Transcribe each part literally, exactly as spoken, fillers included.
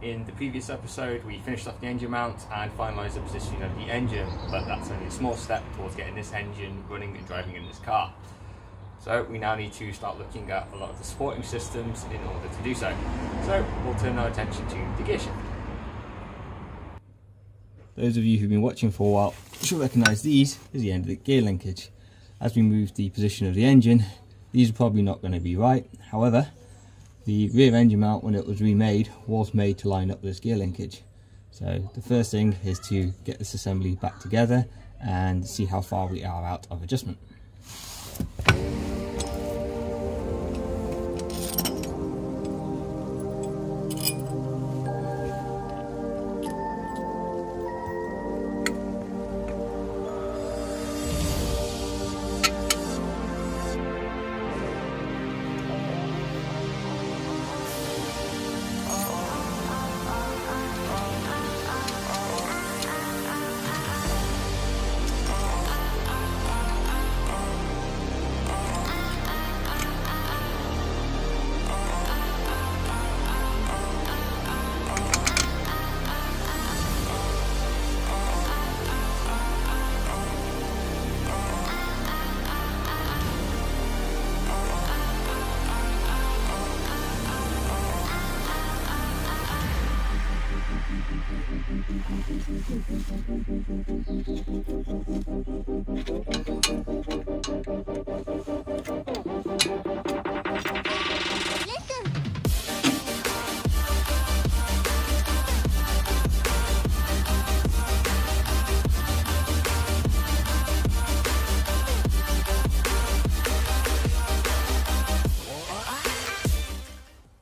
In the previous episode, we finished off the engine mount and finalised the positioning of the engine, but that's only a small step towards getting this engine running and driving in this car. So we now need to start looking at a lot of the supporting systems in order to do so. So we'll turn our attention to the gearshift. Those of you who've been watching for a while should recognise these as the end of the gear linkage. As we move the position of the engine, these are probably not going to be right. However, the rear engine mount, when it was remade, was made to line up this gear linkage. So the first thing is to get this assembly back together and see how far we are out of adjustment.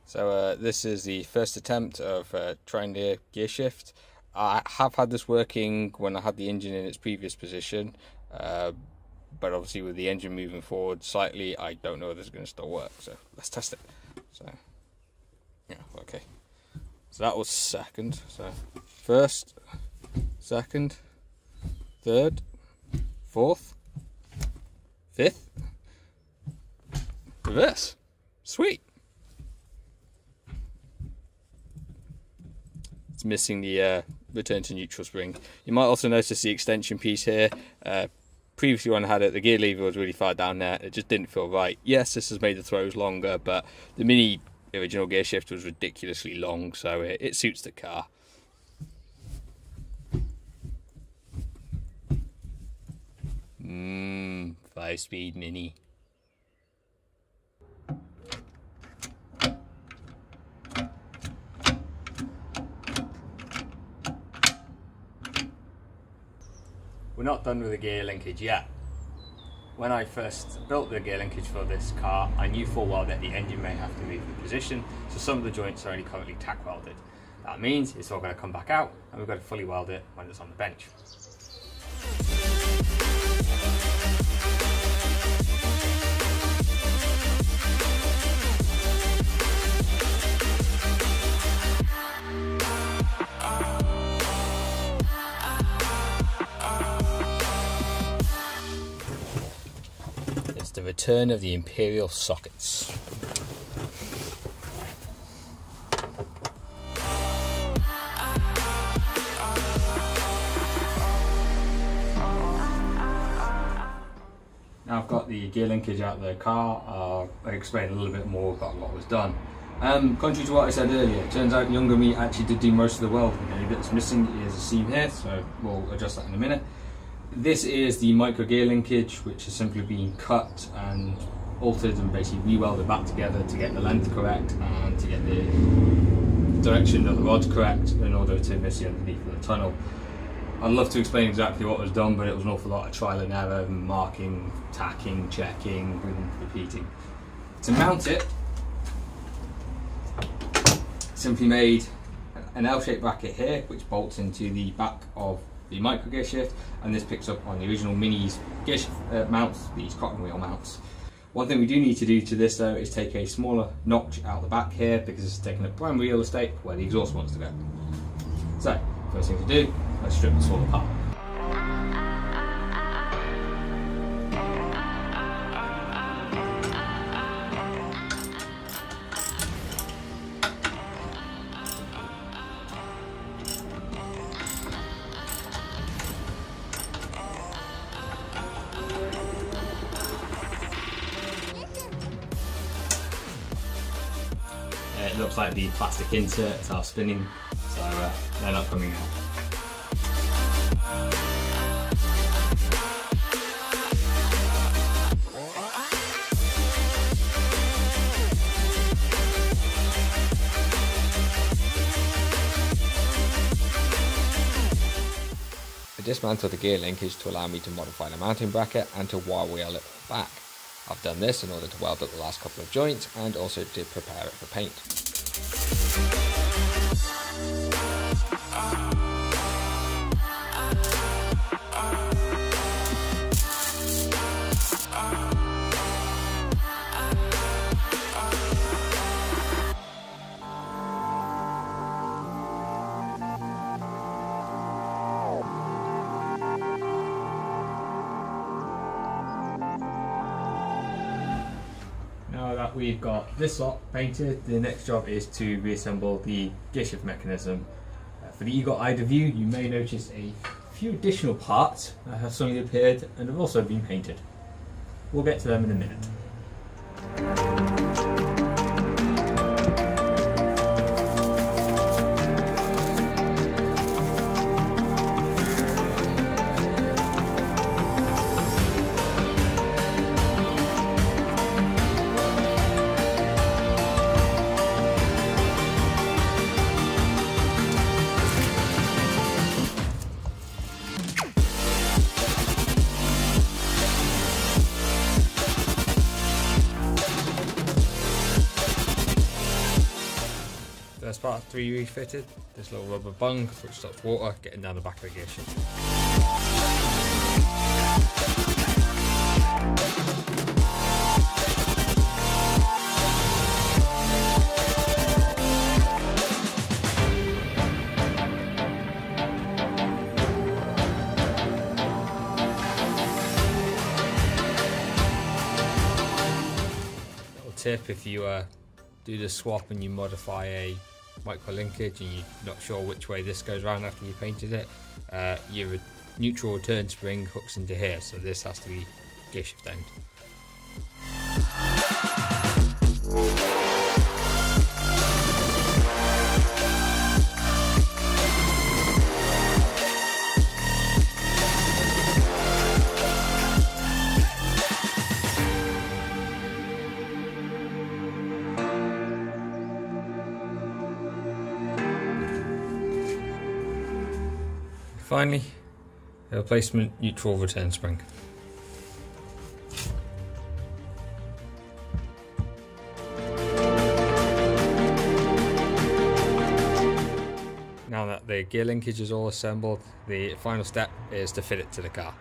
So uh, this is the first attempt of uh, trying the gear shift. I have had this working when I had the engine in its previous position, uh, but obviously with the engine moving forward slightly, I don't know if this is going to still work. So let's test it. So yeah, okay. So that was second. So first, second, third, fourth, fifth, reverse. Sweet. It's missing the uh, return to neutral spring. You might also notice the extension piece here. Uh, previously when I had it, the gear lever was really far down there. It just didn't feel right. Yes, this has made the throws longer, but the Mini original gear shift was ridiculously long, so it, it suits the car. Mmm, five-speed Mini. We're not done with the gear linkage yet. When I first built the gear linkage for this car, I knew full well that the engine may have to move in position, so some of the joints are only currently tack welded. That means it's all going to come back out, and we've got to fully weld it when it's on the bench. Return of the Imperial sockets. Now I've got the gear linkage out of the car, I'll explain a little bit more about what was done. Um, contrary to what I said earlier, it turns out younger me actually did do most of the welding. The only bit that's missing is a seam here, so we'll adjust that in a minute. This is the Micra gear linkage, which has simply been cut and altered and basically re-welded back together to get the length correct and to get the direction of the rod correct in order to miss the underneath of the tunnel. I'd love to explain exactly what was done, but it was an awful lot of trial and error and marking, tacking, checking and repeating. To mount it, simply made an L-shaped bracket here which bolts into the back of the Micra gear shift, and this picks up on the original Mini's gear shift uh, mounts, these cotton wheel mounts. One thing we do need to do to this though is take a smaller notch out the back here, because it's taking up primary real estate where the exhaust wants to go. So first thing to do, let's strip this all apart. stuff like the plastic inserts are spinning, so uh, they're not coming out. Dismantle the gear linkage to allow me to modify the mounting bracket and to wire wheel it back. I've done this in order to weld up the last couple of joints and also to prepare it for paint. That we've got this lot painted, the next job is to reassemble the gearshift mechanism. Uh, for the Eagle Eye view, you may notice a few additional parts that have suddenly appeared and have also been painted. We'll get to them in a minute. First part three refitted, this little rubber bung which stops water getting down the back of the gearshift. Little tip: if you uh, do the swap and you modify a micro linkage and you're not sure which way this goes around after you painted it, uh, your neutral return spring hooks into here, so this has to be gear shift end. Finally, a replacement neutral return spring. Now that the gear linkage is all assembled, the final step is to fit it to the car.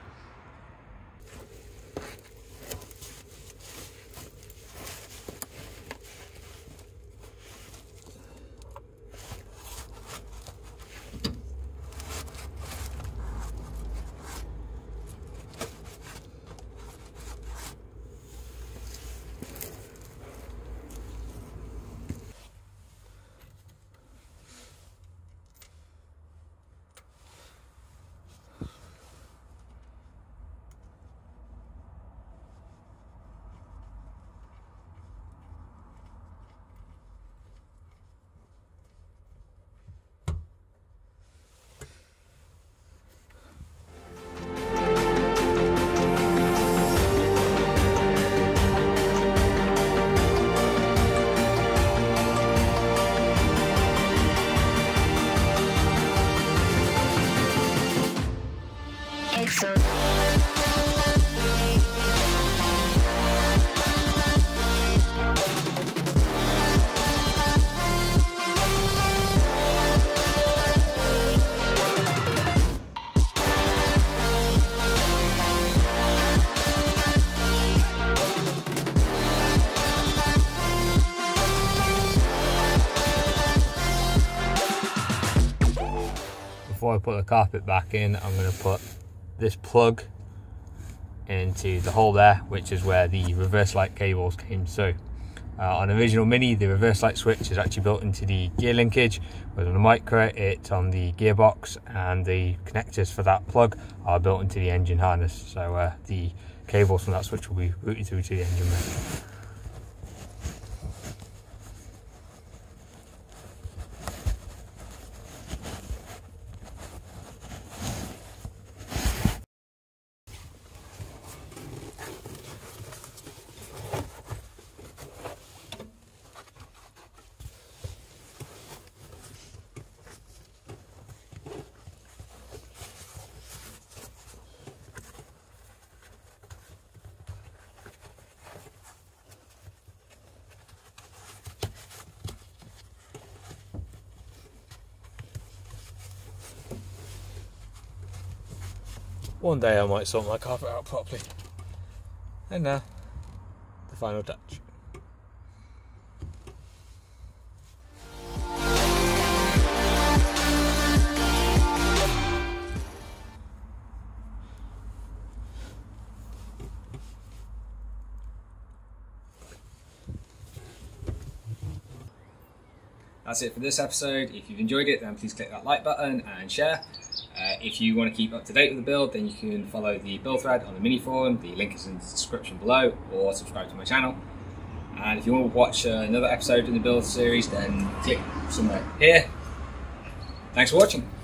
Before I put the carpet back in, I'm going to put this plug into the hole there, which is where the reverse light cables came through. Uh, on the original Mini, the reverse light switch is actually built into the gear linkage, but on the Micra, it's on the gearbox, and the connectors for that plug are built into the engine harness, so uh, the cables from that switch will be routed through to the engine room. One day I might sort my carpet out properly. And now, the final touch. That's it for this episode. If you've enjoyed it, then please click that like button and share. Uh, if you want to keep up to date with the build, then you can follow the build thread on the Mini forum. The link is in the description below, or subscribe to my channel. And if you want to watch uh, another episode in the build series, then click somewhere here. Thanks for watching.